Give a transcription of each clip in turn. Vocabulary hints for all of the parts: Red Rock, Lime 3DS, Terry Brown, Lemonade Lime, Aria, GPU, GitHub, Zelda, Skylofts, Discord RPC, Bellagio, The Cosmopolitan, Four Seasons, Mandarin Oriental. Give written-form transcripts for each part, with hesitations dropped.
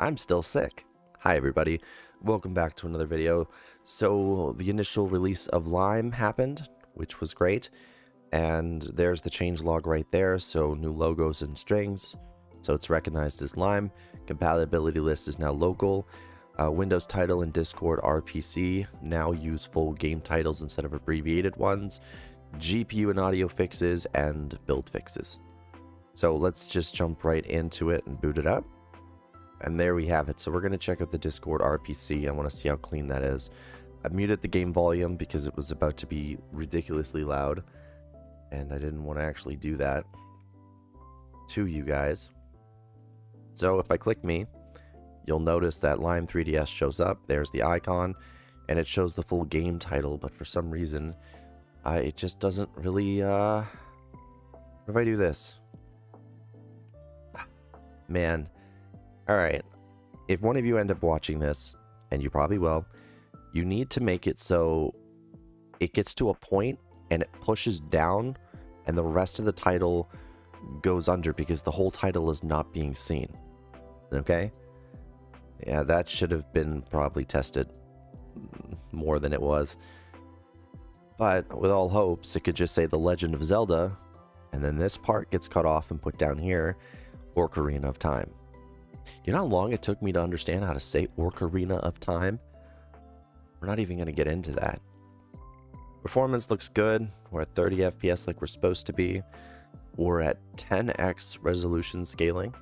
I'm still sick. Hi everybody, welcome back to another video. So the initial release of Lime happened, which was great, and there's the changelog right there. So new logos and strings, so it's recognized as Lime. Compatibility list is now local. Windows title and Discord RPC now use full game titles instead of abbreviated ones. GPU and audio fixes and build fixes. So let's just jump right into it and boot it up. And there we have it. So we're going to check out the Discord RPC. I want to see how clean that is. I muted the game volume because it was about to be ridiculously loud, and I didn't want to actually do that to you guys. So if I click me, you'll notice that Lime 3DS shows up. There's the icon, and it shows the full game title, but for some reason, it just doesn't really, what if I do this? Man. Alright, if one of you end up watching this, and you probably will, you need to make it so it gets to a point and it pushes down and the rest of the title goes under, because the whole title is not being seen. Okay? Yeah, that should have been probably tested more than it was. But with all hopes, it could just say The Legend of Zelda, and then this part gets cut off and put down here, or Ocarina of Time. You know how long it took me to understand how to say Ocarina of Time? We're not even going to get into that. Performance looks good. We're at 30 FPS like we're supposed to be. We're at 10x resolution scaling.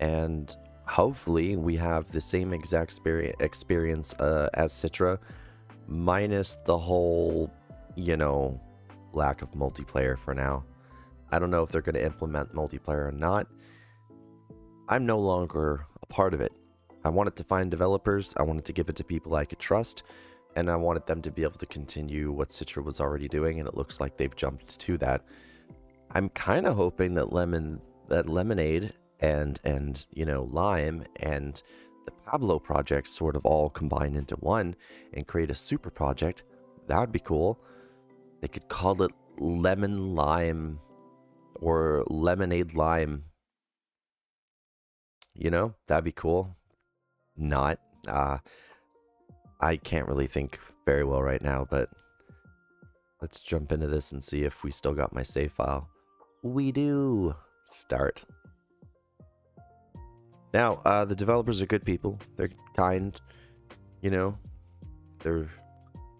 And hopefully we have the same exact experience as Citra, minus the whole, you know, lack of multiplayer for now. I don't know if they're going to implement multiplayer or not. I'm no longer a part of it. I wanted to find developers, I wanted to give it to people I could trust, and I wanted them to be able to continue what Citra was already doing, and it looks like they've jumped to that. I'm kind of hoping that Lemonade and you know, Lime and the Pablo project sort of all combine into one and create a super project. That would be cool. They could call it Lemon Lime or Lemonade Lime. You know, that'd be cool. Not. I can't really think very well right now, but let's jump into this and see if we still got my save file. We do. Start. Now, the developers are good people. They're kind, you know. They're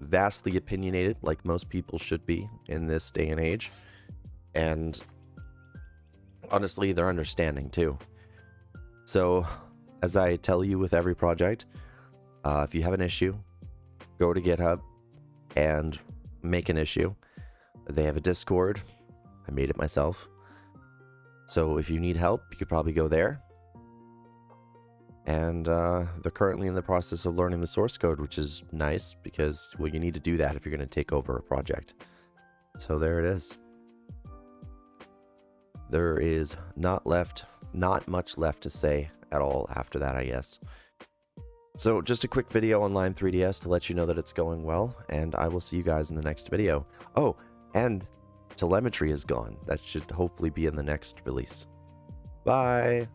vastly opinionated, like most people should be in this day and age. And honestly, they're understanding too. So, as I tell you with every project, if you have an issue, go to GitHub and make an issue. They have a Discord. I made it myself. So if you need help, you could probably go there. And they're currently in the process of learning the source code, which is nice because, well, you need to do that if you're going to take over a project. So there it is. There is not much left to say at all after that, I guess. So just a quick video on Lime 3DS to let you know that it's going well, and I will see you guys in the next video. Oh, and telemetry is gone. That should hopefully be in the next release. Bye!